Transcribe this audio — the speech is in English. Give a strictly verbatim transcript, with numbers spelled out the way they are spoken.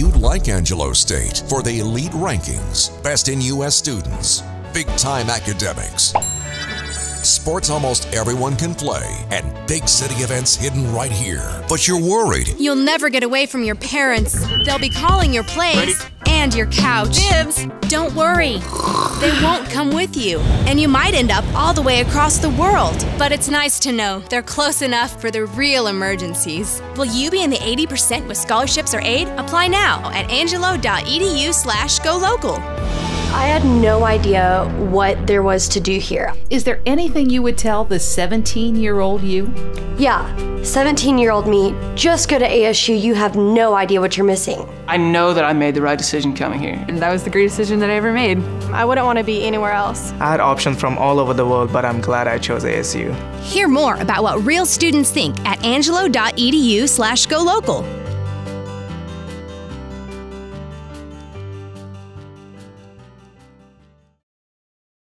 you'd like Angelo State for the elite rankings, best in U S students, big-time academics, sports almost everyone can play, and big city events hidden right here. But you're worried. You'll never get away from your parents. They'll be calling your plays and your couch. Dibs! Don't worry. They won't come with you. And you might end up all the way across the world. But it's nice to know they're close enough for the real emergencies. Will you be in the eighty percent with scholarships or aid? Apply now at angelo dot e d u slash go local. I had no idea what there was to do here. Is there anything you would tell the seventeen-year-old you? Yeah, seventeen-year-old me, just go to A S U. You have no idea what you're missing. I know that I made the right decision coming here. And that was the greatest decision that I ever made. I wouldn't want to be anywhere else. I had options from all over the world, but I'm glad I chose A S U. Hear more about what real students think at angelo dot e d u slash go local.